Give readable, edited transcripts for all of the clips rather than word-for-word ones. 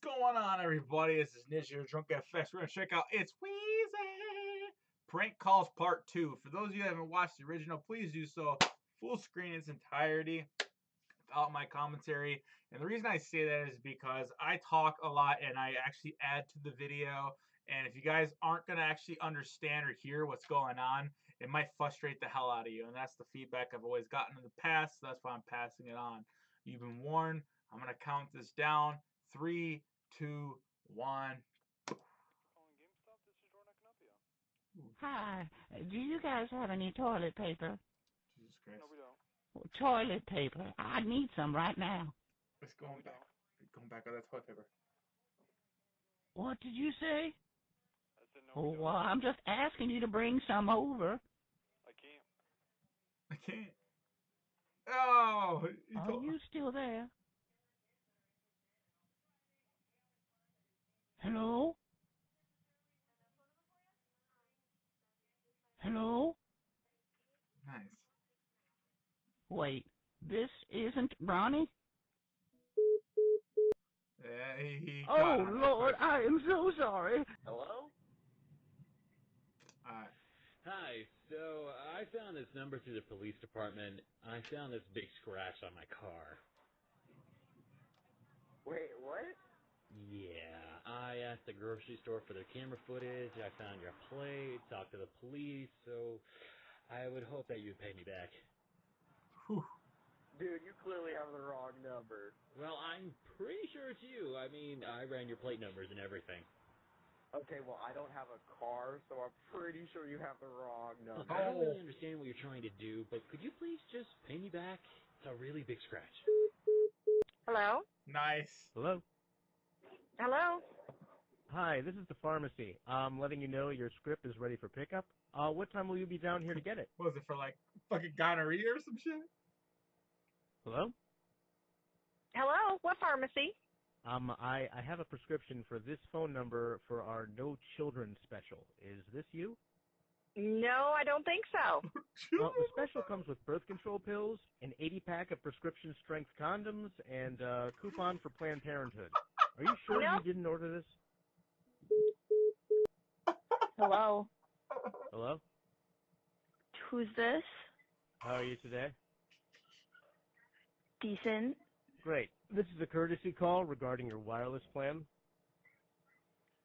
What's going on, everybody? This is Nish here, Drunk FX. We're going to check out It's Wheezy! Prank Calls Part 2. For those of you that haven't watched the original, please do so. Full screen in its entirety without my commentary. And the reason I say that is because I talk a lot and I actually add to the video. And if you guys aren't going to actually understand or hear what's going on, it might frustrate the hell out of you. And that's the feedback I've always gotten in the past. So that's why I'm passing it on. You've been warned. I'm going to count this down. 3, 2, 1. Hi. Do you guys have any toilet paper? Jesus Christ. No, we don't. Well, toilet paper. I need some right now. It's going back. It's going back on that toilet paper. What did you say? I said no. Oh, well, I'm just asking you to bring some over. I can't. I can't. Oh. Are you still there? Hello? Hello? Nice. Wait, this isn't Ronnie? Yeah, he oh, Lord, I am so sorry. Hello? Hi, so I found this number through the police department. I found this big scratch on my car. Wait, what? Yeah, I asked the grocery store for their camera footage, I found your plate, talked to the police, so I would hope that you'd pay me back. Whew. Dude, you clearly have the wrong number. Well, I'm pretty sure it's you. I mean, I ran your plate numbers and everything. Okay, well, I don't have a car, so I'm pretty sure you have the wrong number. I don't really understand what you're trying to do, but could you please just pay me back? It's a really big scratch. Hello? Nice. Hello? Hello? Hi, this is the pharmacy. I'm letting you know your script is ready for pickup. What time will you be down here to get it? What was it, for like fucking gonorrhea or some shit? Hello? Hello? What pharmacy? I have a prescription for this phone number for our No Children special. Is this you? No, I don't think so. Well, the special comes with birth control pills, an 80-pack of prescription-strength condoms, and a coupon for Planned Parenthood. Are you sure you didn't order this? Hello? Hello? Who's this? How are you today? Decent. Great. This is a courtesy call regarding your wireless plan.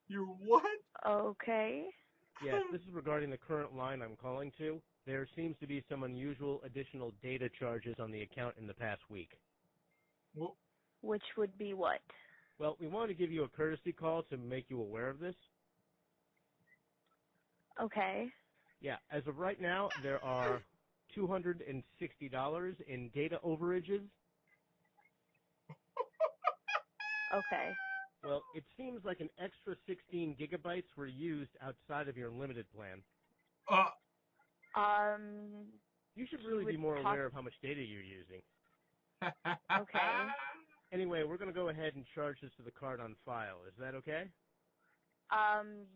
Your what? Okay. Yes, this is regarding the current line I'm calling to. There seems to be some unusual additional data charges on the account in the past week. Well, which would be what? Well, we want to give you a courtesy call to make you aware of this. Okay. Yeah, as of right now, there are $260 in data overages. Okay. Well, it seems like an extra 16 gigabytes were used outside of your limited plan. You should really be more aware of how much data you're using. Okay. Anyway, we're going to go ahead and charge this to the card on file. Is that okay?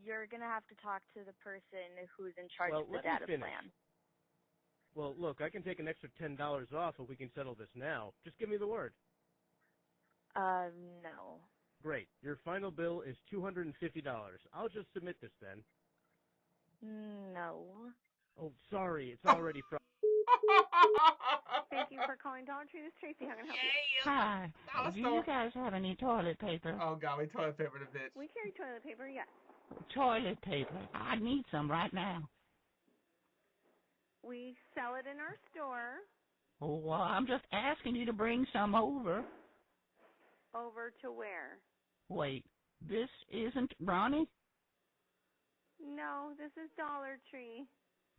You're going to have to talk to the person who's in charge of the data plan. Well, look, I can take an extra $10 off if we can settle this now. Just give me the word. No. Great. Your final bill is $250. I'll just submit this then. No. Oh, sorry. It's already from... Thank you for calling Dollar Tree. This is Tracy. How can I help you? Hi. Do you guys have any toilet paper? Oh, God, we toilet paper the bitch. We carry toilet paper, yes. Toilet paper. I need some right now. We sell it in our store. Oh, well, I'm just asking you to bring some over. Over to where? Wait, this isn't Ronnie? No, this is Dollar Tree.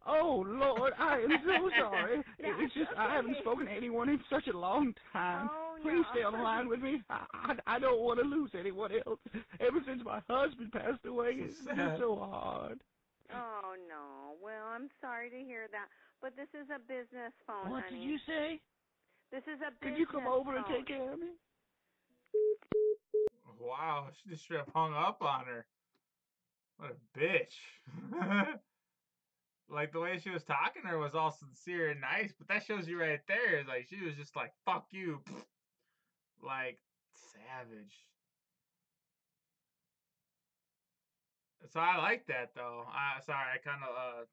Oh, Lord, I am so sorry. It's just okay. I haven't spoken to anyone in such a long time. Oh, please stay on the line with me. I don't want to lose anyone else. Ever since my husband passed away, it's been so hard. Oh, no. Well, I'm sorry to hear that. But this is a business phone, what honey. What did you say? This is a business phone. Could you come over and take care of me? Wow, she just straight up hung up on her. What a bitch. Like, the way she was talking to her was all sincere and nice, but that shows you right there. Like, she was just like, fuck you. Like, savage. So I like that though. Sorry, I kind of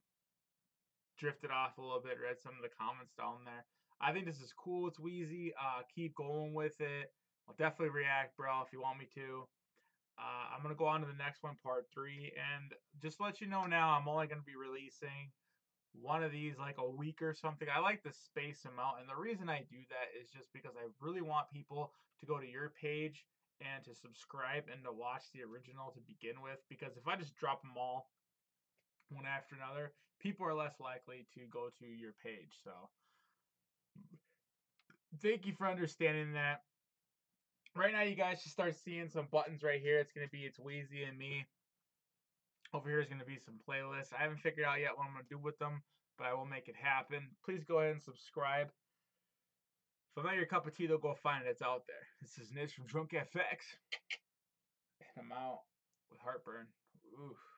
drifted off a little bit. Read some of the comments down there. I think this is cool. It's Wheezy. Keep going with it. I'll definitely react, bro, if you want me to. I'm gonna go on to the next one, part 3, and just let you know now, I'm only gonna be releasing one of these like a week or something. I like to space them out, and the reason I do that is just because I really want people to go to your page and to subscribe and to watch the original to begin with, because if I just drop them all one after another, people are less likely to go to your page. So thank you for understanding that. Right now, you guys should start seeing some buttons right here. It's going to be It's Wheezy and me. Over here is going to be some playlists. I haven't figured out yet what I'm going to do with them, but I will make it happen. Please go ahead and subscribe. If I'm not your cup of tea, though, go find it. It's out there. This is Nish from Drunk FX. And I'm out with heartburn. Oof.